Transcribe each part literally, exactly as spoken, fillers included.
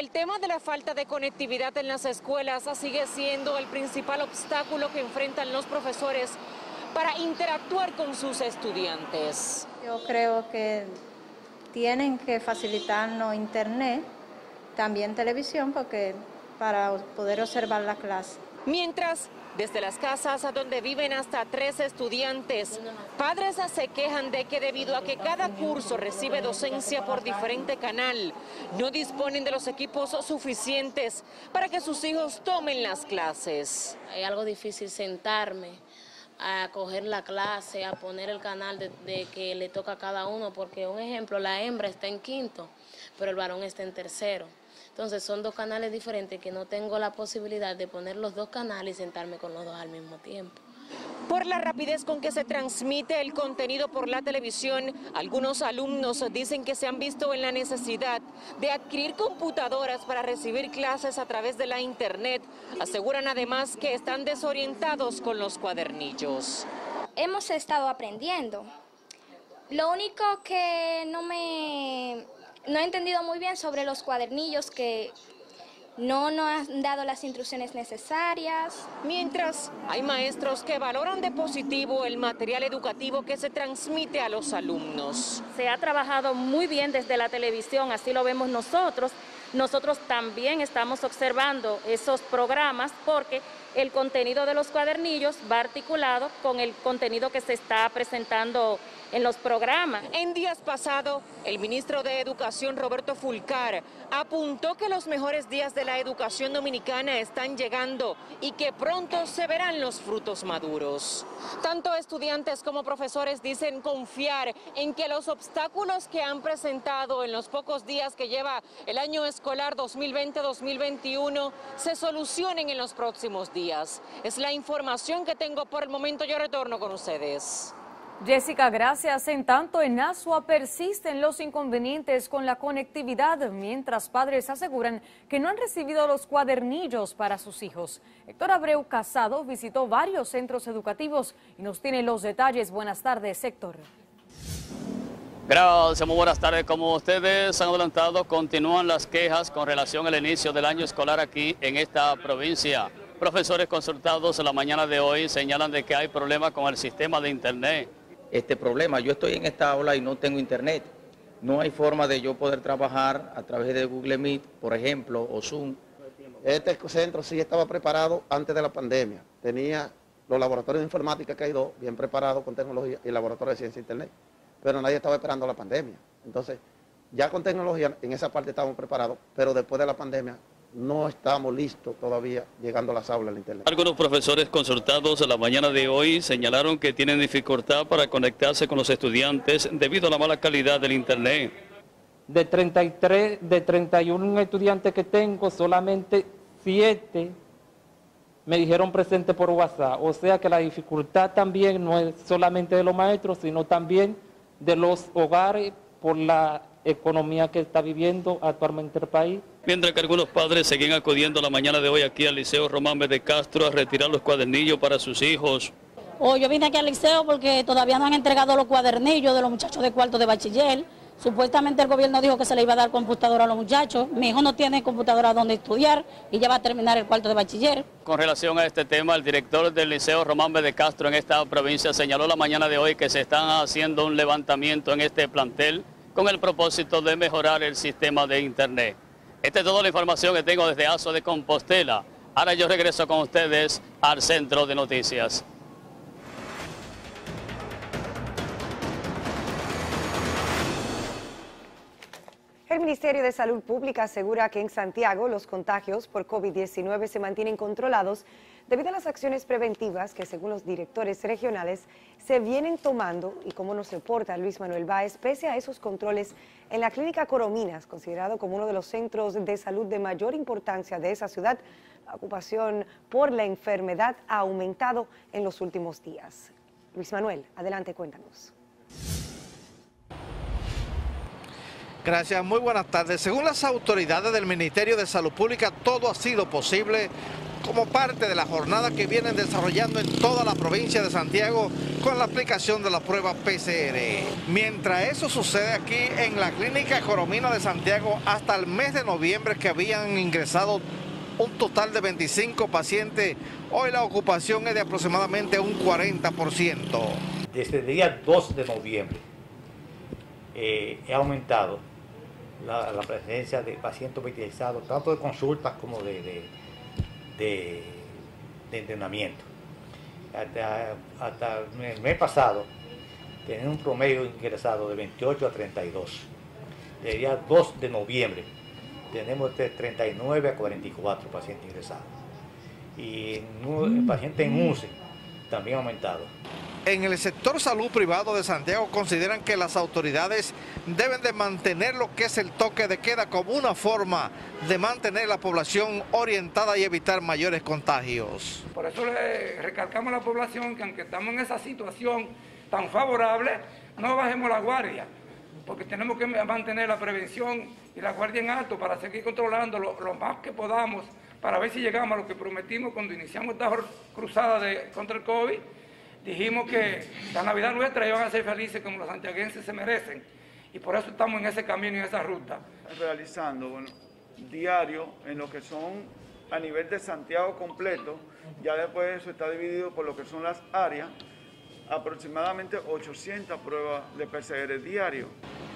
El tema de la falta de conectividad en las escuelas sigue siendo el principal obstáculo que enfrentan los profesores para interactuar con sus estudiantes. Yo creo que tienen que facilitarnos internet, también televisión, porque para poder observar la clase. Mientras, desde las casas donde viven hasta tres estudiantes, padres se quejan de que debido a que cada curso recibe docencia por diferente canal, no disponen de los equipos suficientes para que sus hijos tomen las clases. Es algo difícil sentarme a coger la clase, a poner el canal de, de que le toca a cada uno, porque un ejemplo, la hembra está en quinto, pero el varón está en tercero. Entonces son dos canales diferentes que no tengo la posibilidad de poner los dos canales y sentarme con los dos al mismo tiempo. Por la rapidez con que se transmite el contenido por la televisión, algunos alumnos dicen que se han visto en la necesidad de adquirir computadoras para recibir clases a través de la internet. Aseguran además que están desorientados con los cuadernillos. Hemos estado aprendiendo. Lo único que no me... No he entendido muy bien sobre los cuadernillos que no nos han dado las instrucciones necesarias. Mientras, hay maestros que valoran de positivo el material educativo que se transmite a los alumnos. Se ha trabajado muy bien desde la televisión, así lo vemos nosotros. Nosotros también estamos observando esos programas porque el contenido de los cuadernillos va articulado con el contenido que se está presentando en los programas. En días pasados, el ministro de Educación, Roberto Fulcar, apuntó que los mejores días de la educación dominicana están llegando y que pronto se verán los frutos maduros. Tanto estudiantes como profesores dicen confiar en que los obstáculos que han presentado en los pocos días que lleva el año escolar dos mil veinte dos mil veintiuno se solucionen en los próximos días. Es la información que tengo por el momento. Yo retorno con ustedes. Jessica, gracias. En tanto, en Azua persisten los inconvenientes con la conectividad, mientras padres aseguran que no han recibido los cuadernillos para sus hijos. Héctor Abreu Casado visitó varios centros educativos y nos tiene los detalles. Buenas tardes, Héctor. Gracias, muy buenas tardes. Como ustedes han adelantado, continúan las quejas con relación al inicio del año escolar aquí en esta provincia. Profesores consultados en la mañana de hoy señalan de que hay problemas con el sistema de internet. Este problema, yo estoy en esta aula y no tengo internet, no hay forma de yo poder trabajar a través de Google Meet, por ejemplo, o Zoom. Este centro sí estaba preparado antes de la pandemia, tenía los laboratorios de informática que hay dos, bien preparados con tecnología y laboratorios de ciencia e internet, pero nadie estaba esperando la pandemia. Entonces, ya con tecnología en esa parte estábamos preparados, pero después de la pandemia no estamos listos todavía llegando a las aulas de internet. Algunos profesores consultados a la mañana de hoy señalaron que tienen dificultad para conectarse con los estudiantes debido a la mala calidad del internet. De treinta y tres, de treinta y uno estudiantes que tengo, solamente siete me dijeron presente por WhatsApp. O sea que la dificultad también no es solamente de los maestros, sino también de los hogares por la economía que está viviendo actualmente el país. Mientras que algunos padres seguían acudiendo la mañana de hoy aquí al Liceo Román Bede Castro a retirar los cuadernillos para sus hijos. Oh, yo vine aquí al liceo porque todavía no han entregado los cuadernillos de los muchachos de cuarto de bachiller. Supuestamente el gobierno dijo que se le iba a dar computadora a los muchachos. Mi hijo no tiene computadora donde estudiar y ya va a terminar el cuarto de bachiller. Con relación a este tema, el director del Liceo Román Bede Castro en esta provincia señaló la mañana de hoy que se están haciendo un levantamiento en este plantel con el propósito de mejorar el sistema de internet. Esta es toda la información que tengo desde Azua de Compostela. Ahora yo regreso con ustedes al Centro de Noticias. El Ministerio de Salud Pública asegura que en Santiago los contagios por COVID diecinueve se mantienen controlados debido a las acciones preventivas que, según los directores regionales, se vienen tomando y, como nos reporta Luis Manuel Báez, pese a esos controles en la clínica Corominas, considerado como uno de los centros de salud de mayor importancia de esa ciudad, la ocupación por la enfermedad ha aumentado en los últimos días. Luis Manuel, adelante, cuéntanos. Gracias, muy buenas tardes. Según las autoridades del Ministerio de Salud Pública, todo ha sido posible como parte de la jornada que vienen desarrollando en toda la provincia de Santiago con la aplicación de la prueba P C R. Mientras eso sucede aquí en la clínica Corominas de Santiago, hasta el mes de noviembre que habían ingresado un total de veinticinco pacientes, hoy la ocupación es de aproximadamente un cuarenta por ciento. Desde el día dos de noviembre eh, he aumentado la, la presencia de pacientes vitalizados, tanto de consultas como de, de, de, de entrenamiento. Hasta, hasta el mes pasado tenían un promedio ingresado de veintiocho a treinta y dos. Desde el día dos de noviembre. Tenemos de treinta y nueve a cuarenta y cuatro pacientes ingresados. Y el paciente en U C I también ha aumentado. En el sector salud privado de Santiago consideran que las autoridades deben de mantener lo que es el toque de queda como una forma de mantener la población orientada y evitar mayores contagios. Por eso le recalcamos a la población que aunque estamos en esa situación tan favorable, no bajemos la guardia, porque tenemos que mantener la prevención y la guardia en alto para seguir controlando lo, lo más que podamos, para ver si llegamos a lo que prometimos cuando iniciamos esta cruzada de, contra el COVID. Dijimos que la Navidad nuestra iban a ser felices como los santiaguenses se merecen, y por eso estamos en ese camino y en esa ruta. Realizando, bueno, diario en lo que son a nivel de Santiago completo, ya después eso está dividido por lo que son las áreas, aproximadamente ochocientas pruebas de P C R diario.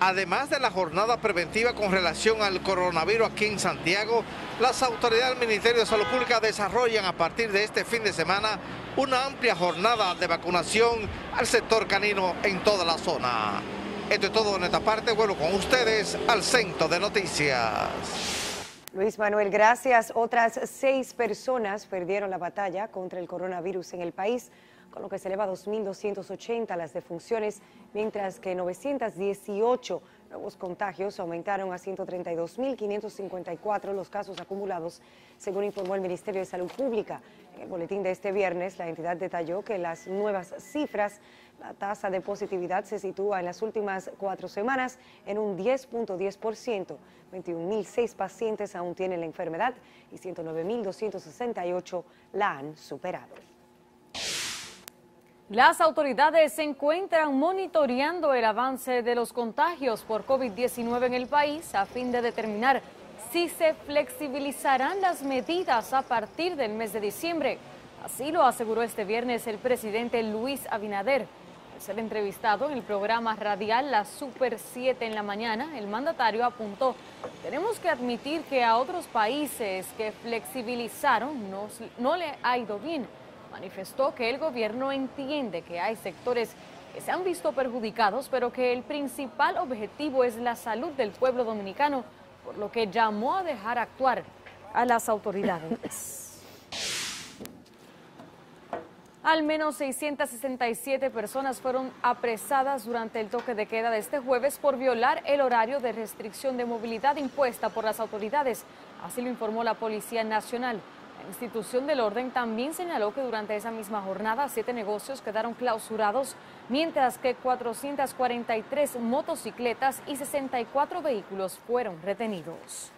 Además de la jornada preventiva con relación al coronavirus aquí en Santiago, las autoridades del Ministerio de Salud Pública desarrollan a partir de este fin de semana una amplia jornada de vacunación al sector canino en toda la zona. Esto es todo en esta parte, vuelvo con ustedes al Centro de Noticias. Luis Manuel, gracias. Otras seis personas perdieron la batalla contra el coronavirus en el país, con lo que se eleva a dos mil doscientas ochenta las defunciones, mientras que novecientos dieciocho nuevos contagios aumentaron a ciento treinta y dos mil quinientos cincuenta y cuatro los casos acumulados, según informó el Ministerio de Salud Pública. En el boletín de este viernes, la entidad detalló que las nuevas cifras, la tasa de positividad se sitúa en las últimas cuatro semanas en un diez punto diez por ciento. veintiún mil seis pacientes aún tienen la enfermedad y ciento nueve mil doscientos sesenta y ocho la han superado. Las autoridades se encuentran monitoreando el avance de los contagios por COVID diecinueve en el país a fin de determinar si se flexibilizarán las medidas a partir del mes de diciembre. Así lo aseguró este viernes el presidente Luis Abinader. Al ser entrevistado en el programa radial La Super siete en la mañana, el mandatario apuntó: tenemos que admitir que a otros países que flexibilizaron no, no le ha ido bien. Manifestó que el gobierno entiende que hay sectores que se han visto perjudicados, pero que el principal objetivo es la salud del pueblo dominicano, por lo que llamó a dejar actuar a las autoridades. Al menos seiscientas sesenta y siete personas fueron apresadas durante el toque de queda de este jueves por violar el horario de restricción de movilidad impuesta por las autoridades. Así lo informó la Policía Nacional. La institución del orden también señaló que durante esa misma jornada siete negocios quedaron clausurados, mientras que cuatrocientas cuarenta y tres motocicletas y sesenta y cuatro vehículos fueron retenidos.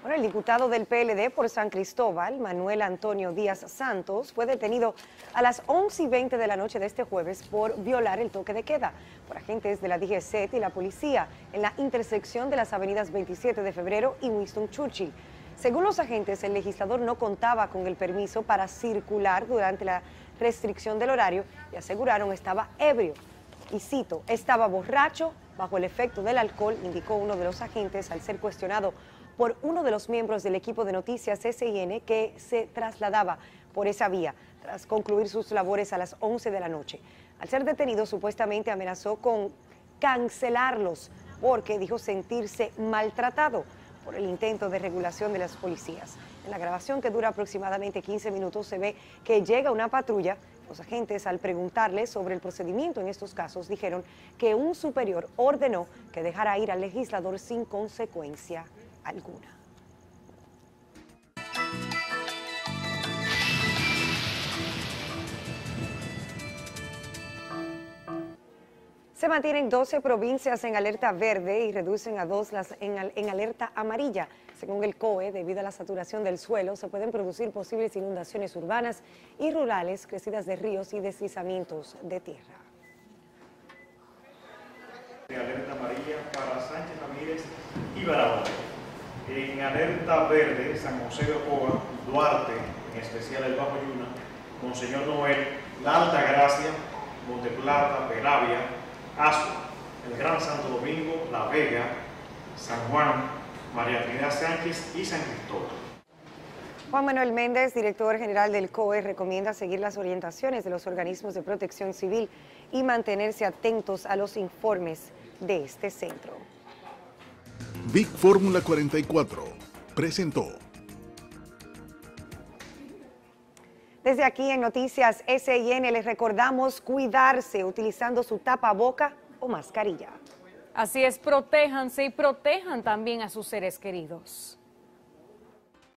Bueno, el diputado del P L D por San Cristóbal, Manuel Antonio Díaz Santos, fue detenido a las once y veinte de la noche de este jueves por violar el toque de queda por agentes de la D G S E y la policía en la intersección de las avenidas veintisiete de febrero y Winston Churchill. Según los agentes, el legislador no contaba con el permiso para circular durante la restricción del horario y aseguraron estaba ebrio. Y cito, estaba borracho, bajo el efecto del alcohol, indicó uno de los agentes al ser cuestionado por uno de los miembros del equipo de Noticias S I N que se trasladaba por esa vía tras concluir sus labores a las once de la noche. Al ser detenido, supuestamente amenazó con cancelarlos porque dijo sentirse maltratado por el intento de regulación de las policías. En la grabación, que dura aproximadamente quince minutos, se ve que llega una patrulla. Los agentes, al preguntarle sobre el procedimiento en estos casos, dijeron que un superior ordenó que dejara ir al legislador sin consecuencia alguna. Se mantienen doce provincias en alerta verde y reducen a dos las en, en alerta amarilla. Según el C O E, debido a la saturación del suelo, se pueden producir posibles inundaciones urbanas y rurales, crecidas de ríos y deslizamientos de tierra. En alerta amarilla para Sánchez Ramírez y Barahona. En alerta verde, San José de Ocoa, Duarte, en especial el Bajo Yuna, Monseñor Noel, La Altagracia, Monteplata, Peravia, Azua, el Gran Santo Domingo, La Vega, San Juan, María Trinidad Sánchez y San Cristóbal. Juan Manuel Méndez, director general del C O E, recomienda seguir las orientaciones de los organismos de protección civil y mantenerse atentos a los informes de este centro. Big Fórmula cuarenta y cuatro presentó. Desde aquí en Noticias S I N les recordamos cuidarse utilizando su tapaboca o mascarilla. Así es, protéjanse y protejan también a sus seres queridos.